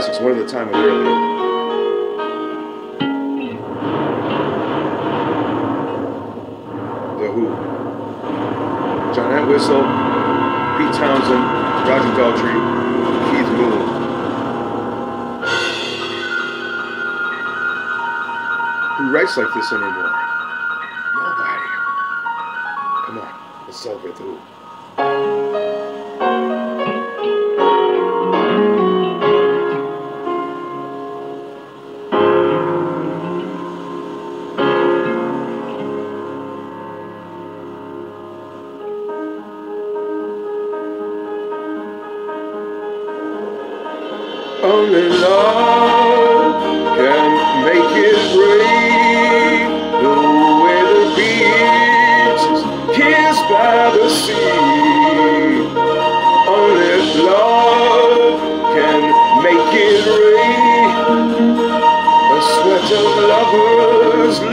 classics, one at a time, really. The Who, John Entwistle, Pete Townshend, Roger Daltrey, Keith Moon. Who writes like this anymore? Nobody. Come on, let's celebrate The Who. Only love can make it free. The way the beach is kissed by the sea. Only love can make it free. The sweat of lovers.